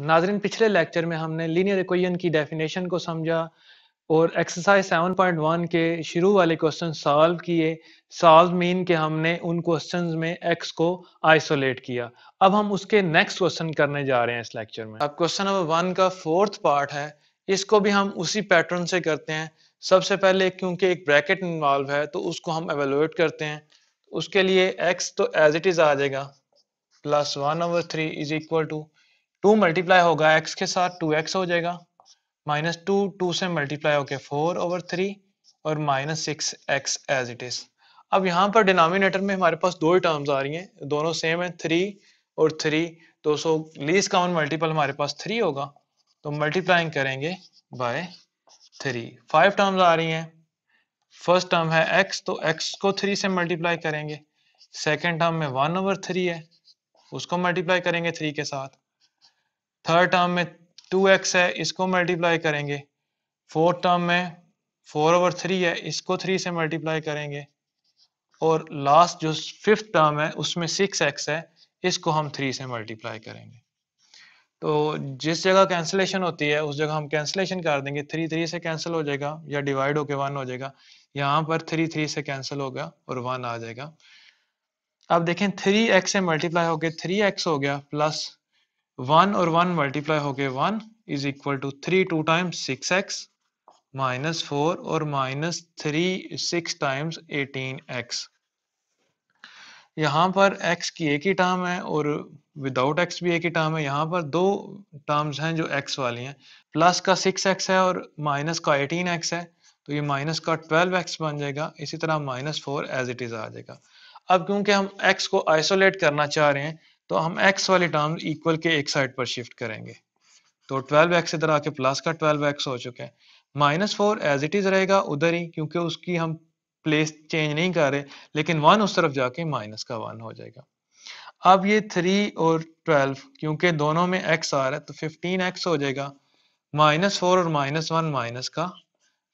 नाजरीन, पिछले लेक्चर में हमने लीनियर इक्वेशन की डेफिनेशन को समझा और एक्सरसाइज 7.1 के शुरू वाले क्वेश्चन सॉल्व किए। सॉल्व मीन के हमने उन क्वेश्चंस में एक्स को आइसोलेट किया। अब हम उसके नेक्स्ट क्वेश्चन करने जा रहे हैं इस लेक्चर में। अब क्वेश्चन नंबर 1 का 4th पार्ट है, इसको भी हम उसी पैटर्न से करते हैं। सबसे पहले क्योंकि एक ब्रैकेट इन्वॉल्व है तो उसको हम एवेलुएट करते हैं। उसके लिए एक्स तो एज इट इज आ जाएगा, +1/3 इज इक्वल टू 2 मल्टीप्लाई होगा एक्स के साथ, 2x हो जाएगा, -2 2 से मल्टीप्लाई होके 4/3 और -6x एज इट इज। अब यहाँ पर डिनोमिनेटर में हमारे पास दो ही टर्म्स आ रही हैं, दोनों सेम है 3 और 3, तो सो लीस्ट कॉमन मल्टीपल हमारे पास 3 होगा, तो मल्टीप्लाइंग करेंगे बाय 3। 5 टर्म्स आ रही हैं। फर्स्ट टर्म है x, तो x को 3 से मल्टीप्लाई करेंगे। सेकेंड टर्म में 1/3 है, उसको मल्टीप्लाई करेंगे 3 के साथ। थर्ड टर्म में 2x है, इसको मल्टीप्लाई करेंगे। फोर्थ टर्म में 4/3 है, इसको 3 से मल्टीप्लाई करेंगे। और लास्ट जो 5th टर्म है उसमें 6x है, इसको हम 3 से मल्टीप्लाई करेंगे। तो जिस जगह कैंसिलेशन होती है उस जगह हम कैंसिलेशन कर देंगे, 3 3 से कैंसिल हो जाएगा या डिवाइड होके 1 हो जाएगा। यहाँ पर 3 3 से कैंसिल होगा और 1 आ जाएगा। अब देखें 3x से मल्टीप्लाई होके 3x हो गया, +1 और 1 मल्टीप्लाई होके 1 is equal to 3 2 times 6x -4 और -3 6 टाइम्स 18x। यहाँ पर x की एक ही टर्म है और विदाउट x भी एक ही टर्म है। यहाँ पर दो टर्म्स हैं जो x वाली हैं, प्लस का 6x है और माइनस का 18x है, तो ये माइनस का 12x बन जाएगा। इसी तरह -4 एज इट इज आ जाएगा। अब क्योंकि हम x को आइसोलेट करना चाह रहे हैं तो हम x वाली टर्म इक्वल के एक साइड पर शिफ्ट करेंगे, तो 12x इधर आके प्लस का 12x हो चुका है। -4 एज इट इज रहेगा उधर ही, क्योंकि उसकी हम प्लेस चेंज नहीं कर रहे, लेकिन 1 उस तरफ जाके माइनस का 1 हो जाएगा। अब ये 3 और 12 क्योंकि दोनों में x आ रहा है तो 15x हो जाएगा, -4 और -1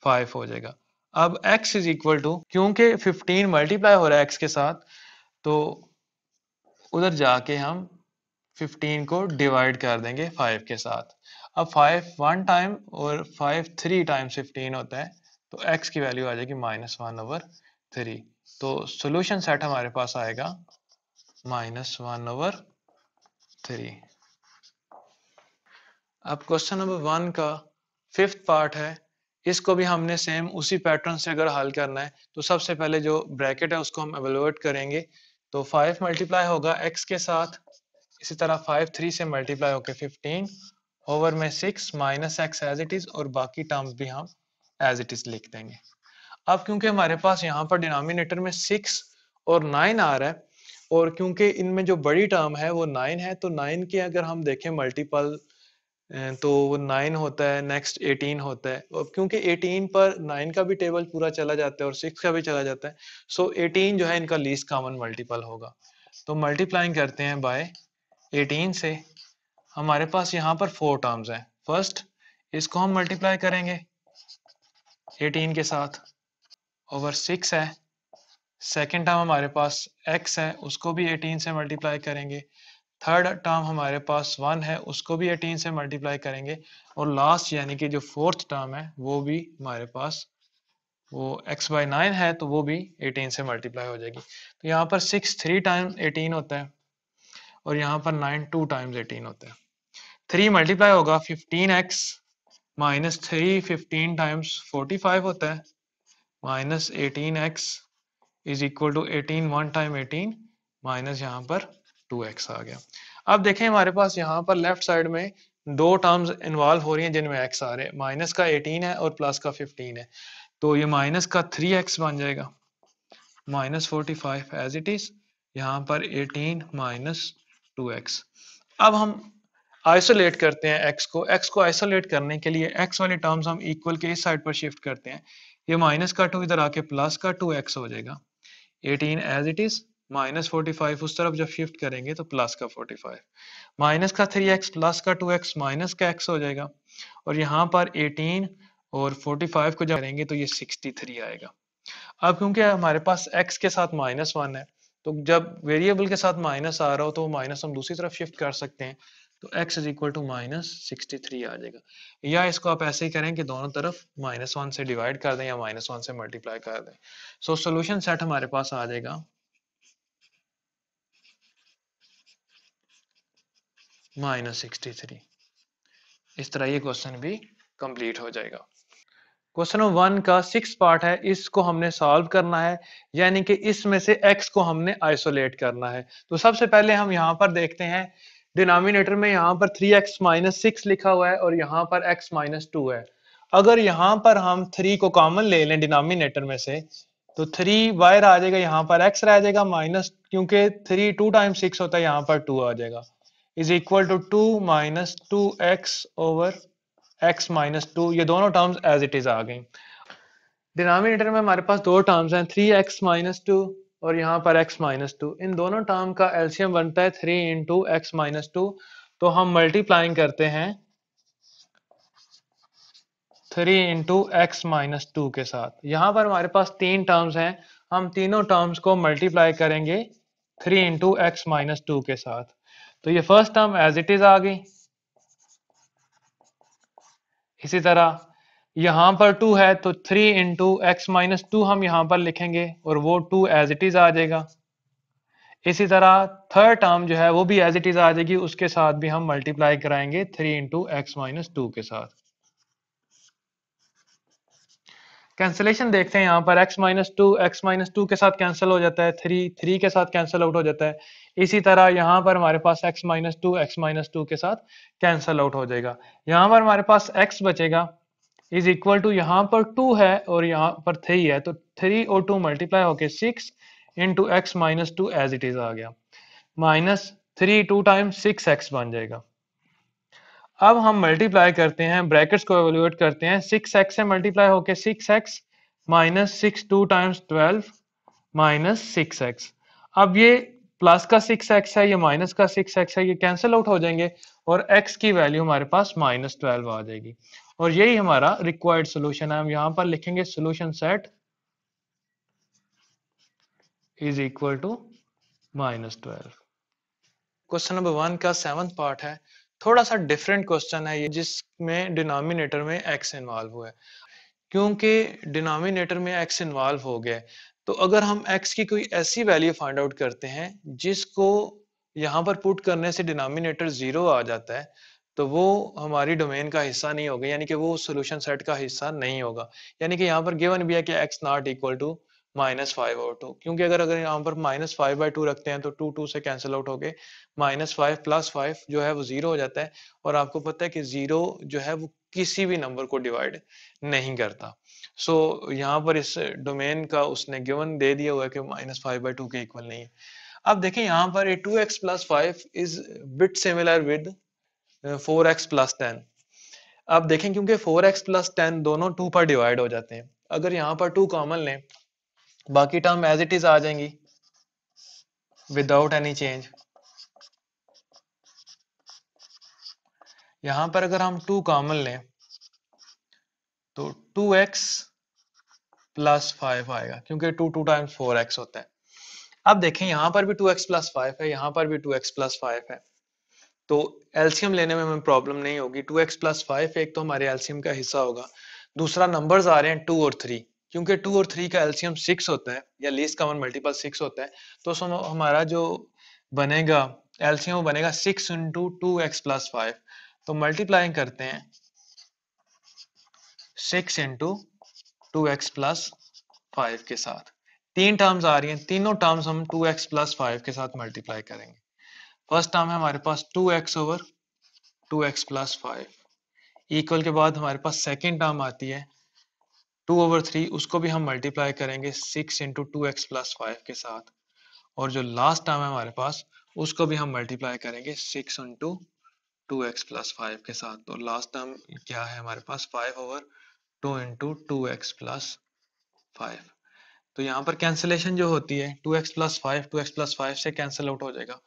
-5 हो जाएगा। अब x इज इक्वल टू, क्योंकि 15 मल्टीप्लाई हो रहा है x के साथ, तो उधर जाके हम 15 को डिवाइड कर देंगे 5 के साथ। अब 5 1 टाइम और 5 3 टाइम 15 होता है, तो x की वैल्यू आ जाएगी -1/3। तो सॉल्यूशन सेट हमारे पास आएगा -1/3। अब क्वेश्चन नंबर 1 का 5th पार्ट है, इसको भी हमने सेम उसी पैटर्न से अगर हल करना है तो सबसे पहले जो ब्रैकेट है उसको हम एवेलुएट करेंगे। तो 5 मल्टीप्लाई होगा x के साथ, इसी तरह 5 3 से मल्टीप्लाई होके 15 ओवर में 6 -x एज इट इज, और बाकी टर्म्स भी हम एज इट इज लिख देंगे। अब क्योंकि हमारे पास यहाँ पर डिनोमिनेटर में 6 और 9 आ रहा है, और क्योंकि इनमें जो बड़ी टर्म है वो 9 है, तो 9 के अगर हम देखें मल्टीपल तो वो 9 होता है, नेक्स्ट 18 होता है। और क्योंकि 18 पर 9 का भी टेबल पूरा चला जाता है और 6 का भी चला जाता है, सो 18 जो है इनका लीस्ट कॉमन मल्टीपल होगा। तो मल्टीप्लाइंग करते हैं बाय 18 से। हमारे पास यहाँ पर 4 टर्म्स हैं। फर्स्ट इसको हम मल्टीप्लाई करेंगे 18 के साथ, ओवर 6 है। सेकेंड टर्म हमारे पास x है, उसको भी 18 से मल्टीप्लाई करेंगे। थर्ड टर्म हमारे पास 1 है, उसको भी 18 से मल्टीप्लाई करेंगे। और लास्ट यानी कि जो 4th टर्म है वो भी हमारे पास वो x/9 है, तो वो भी 18 से मल्टीप्लाई हो जाएगी। तो यहाँ पर 6 3 टाइम 18 होता है और यहाँ पर 9 2 टाइम्स 18 होता है। 3 मल्टीप्लाई होगा 15x -3 15 टाइम्स 45 होता है, -18x is equal to 18 1 time 18 minus यहाँ पर 2x आ गया। अब देखें हमारे पास यहाँ पर लेफ्ट साइड में दो टर्म्स इन्वॉल्व हो रही हैं जिनमें x आ रहे हैं, माइनस का 18 है और प्लस का 15 है, तो ये माइनस का 3x बन जाएगा, -45 एज इट इज, यहाँ पर 18 -2x। अब हम आइसोलेट करते हैं x को। x को आइसोलेट करने के लिए x वाली टर्म्स हम इक्वल के इस साइड पर शिफ्ट करते हैं। ये माइनस का 2 इधर आके प्लस का 2x हो जाएगा, 18 एज इट इज, -45 उस तरफ जब शिफ्ट करेंगे तो प्लस का 45, माइनस का 3x प्लस का 2x माइनस का x हो जाएगा। और यहाँ पर 18 और 45 को जब करेंगे तो ये 63 आएगा। अब क्योंकि हमारे पास x के साथ -1 है, तो जब वेरिएबल के साथ माइनस आ रहा हो तो माइनस हम दूसरी तरफ शिफ्ट कर सकते हैं। तो x इज इक्वल टू -63 आ जाएगा। या इसको आप ऐसे ही करें कि दोनों तरफ -1 से डिवाइड कर दें या -1 से मल्टीप्लाई कर दें। सो सोल्यूशन सेट हमारे पास आ जाएगा -63। इस तरह ये क्वेश्चन भी कंप्लीट हो जाएगा। क्वेश्चन 1 का 6 पार्ट है, इसको हमने सॉल्व करना है, यानी कि इसमें से x को हमने आइसोलेट करना है। तो सबसे पहले हम यहाँ पर देखते हैं डिनोमिनेटर में, यहाँ पर 3x - 6 लिखा हुआ है और यहाँ पर x - 2 है। अगर यहाँ पर हम 3 को कॉमन ले लें डिनोमिनेटर में से, तो 3 बाहर आ जाएगा, यहाँ पर x रह जाएगा माइनस, क्योंकि 3 2 टाइम 6 होता है, यहाँ पर 2 आ जाएगा। Is equal to 2 - 2x/x - 2। ये दोनों टर्म्स एज इट इज आ गई। डिनोमिनेटर में हमारे पास दो टर्म्स हैं, 3x - 2 और यहाँ पर x - 2। इन दोनों टर्म का एलसीएम बनता है 3 × x - 2। तो हम मल्टीप्लाइंग करते हैं 3 × x - 2 के साथ। यहाँ पर हमारे पास 3 टर्म्स हैं, हम तीनों टर्म्स को मल्टीप्लाई करेंगे 3 × x - 2 के साथ। तो ये first term as it is आ गई। इसी तरह यहाँ पर 2 है, तो 3 × x - 2 हम यहाँ पर लिखेंगे और वो 2 एज इट इज आ जाएगा। इसी तरह थर्ड टर्म जो है वो भी एज इट इज आ जाएगी, उसके साथ भी हम मल्टीप्लाई कराएंगे 3 × x - 2 के साथ। कैंसिलेशन देखते हैं, यहाँ पर x - 2 के साथ कैंसिल हो जाता है, 3 के साथ कैंसिल आउट हो जाता है। इसी तरह यहाँ पर हमारे पास x - 2 के साथ कैंसिल आउट हो जाएगा। यहाँ पर हमारे पास x बचेगा इज इक्वल टू, यहाँ पर 2 है और यहाँ पर 3 है, तो 3 और 2 मल्टीप्लाई होके 6 × x - 2 एज इट इज आ गया। -3 2 टाइम 6x बन जाएगा। अब हम मल्टीप्लाई करते हैं, ब्रैकेट्स को एवेल्यूएट करते हैं। 6x से मल्टीप्लाई होके 6x -6 2 टाइम्स 12 -6x। अब ये प्लस का 6x है, ये माइनस का 6x है, ये कैंसिल आउट हो जाएंगे और x की वैल्यू हमारे पास -12 आ जाएगी। और यही हमारा रिक्वायर्ड सोल्यूशन है। हम यहाँ पर लिखेंगे solution set is equal to -12। Question number 1 का 7th पार्ट है, थोड़ा सा डिफरेंट क्वेश्चन है ये, जिसमें डिनोमिनेटर में x इन्वॉल्व हुआ है। क्योंकि डिनोमिनेटर में x इन्वॉल्व हो गया, तो अगर हम x की कोई ऐसी वैल्यू फाइंड आउट करते हैं जिसको यहाँ पर पुट करने से डिनोमिनेटर 0 आ जाता है, तो वो हमारी डोमेन का हिस्सा नहीं होगा, यानी कि वो सोल्यूशन सेट का हिस्सा नहीं होगा। यानी कि यहाँ पर गिवन भी है कि x ≠ -5/2, क्योंकि अगर यहाँ पर -5/2 रखते हैं तो 2 2 से कैंसिल आउट हो गए, -5 + 5 जो है वो 0 हो जाता है। और आपको पता है कि 0 जो है वो किसी भी नंबर को डिवाइड नहीं करता। सो यहाँ पर इस डोमेन का उसने गिवन दे दिया हुआ है कि -5/2 के इक्वल नहीं है। अब देखें यहाँ पर 2x + 5 is bit similar with 4x + 10। अब देखें क्योंकि 4x + 10 दोनों 2 पर डिवाइड हो जाते हैं, अगर यहाँ पर 2 कॉमन लें, बाकी टर्म एज इट इज आ जाएंगी विदाउट एनी चेंज। यहां पर अगर हम 2 कॉमन लें तो 2x + 5 आएगा, क्योंकि 2 2 टाइम्स 4x होता है। अब देखें यहाँ पर भी 2x + 5 है, यहाँ पर भी 2x + 5 है, तो एलसीएम लेने में हमें प्रॉब्लम नहीं होगी। 2x + 5 एक तो हमारे एलसीएम का हिस्सा होगा, दूसरा नंबर्स आ रहे हैं 2 और 3, क्योंकि 2 और 3 का एलसीएम 6 होता है या लीस्ट कॉमन मल्टीपल 6 होता है, तो हमारा जो बनेगा एलसीएम वो बनेगा 6 × 2x + 5। तो मल्टीप्लाइंग करते हैं 6 × 2x + 5 के साथ। 3 टर्म्स आ रही हैं, तीनों टर्म्स हम 2x + 5 के साथ मल्टीप्लाई करेंगे। फर्स्ट टर्म है हमारे पास 2x / 2x + 5 इक्वल के बाद हमारे पास सेकेंड टर्म आती है 2/3, उसको भी हम मल्टीप्लाई करेंगे 6 × 2x + 5 के साथ। और जो लास्ट टर्म है हमारे पास उसको भी हम मल्टीप्लाई करेंगे 6 × 2x + 5 के साथ। तो लास्ट टर्म क्या है हमारे पास 5/2 × 2x + 5। तो यहाँ पर कैंसिलेशन जो होती है 2x + 5 से कैंसिल आउट हो जाएगा,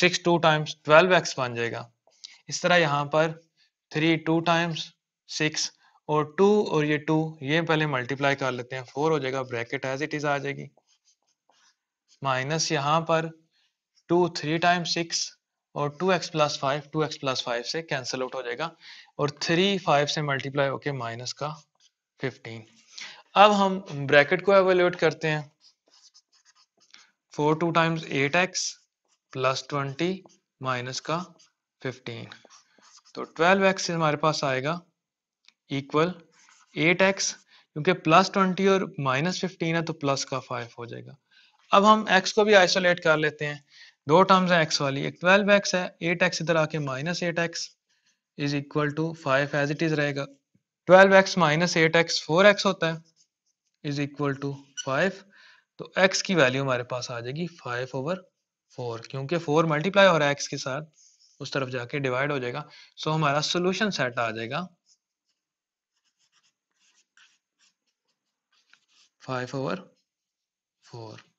6 2 टाइम्स 12x बन जाएगा। इस तरह यहाँ पर 3 2 टाइम्स 6 और 2 और ये 2 ये पहले मल्टीप्लाई कर लेते हैं, 4 हो जाएगा, ब्रैकेट एज इट इज आ जाएगी। माइनस यहाँ पर 2 3 टाइम 6 और 2x प्लस 5 से कैंसिल आउट हो जाएगा और 3 5 से मल्टीप्लाई होके माइनस का 15। अब हम ब्रैकेट को एवेल्यूएट करते हैं। 4 2 टाइम्स 8x प्लस 20 माइनस का 15, तो 12x हमारे पास आएगा इक्वल 8x, क्योंकि प्लस 20 और माइनस 15 है तो प्लस का 5 हो जाएगा। अब हम x को भी आइसोलेट कर लेते हैं, दो टर्म्स हैं x वाली, एक 12x है, 8x इधर आके minus 8x is equal to 5 as it is रहेगा। 12x माइनस 8x 4x होता है इज इक्वल टू 5, तो x की वैल्यू हमारे पास आ जाएगी 5/4, क्योंकि 4 मल्टीप्लाई हो रहा है x के साथ, उस तरफ जाके डिवाइड हो जाएगा। सो हमारा सॉल्यूशन सेट आ जाएगा 5/4।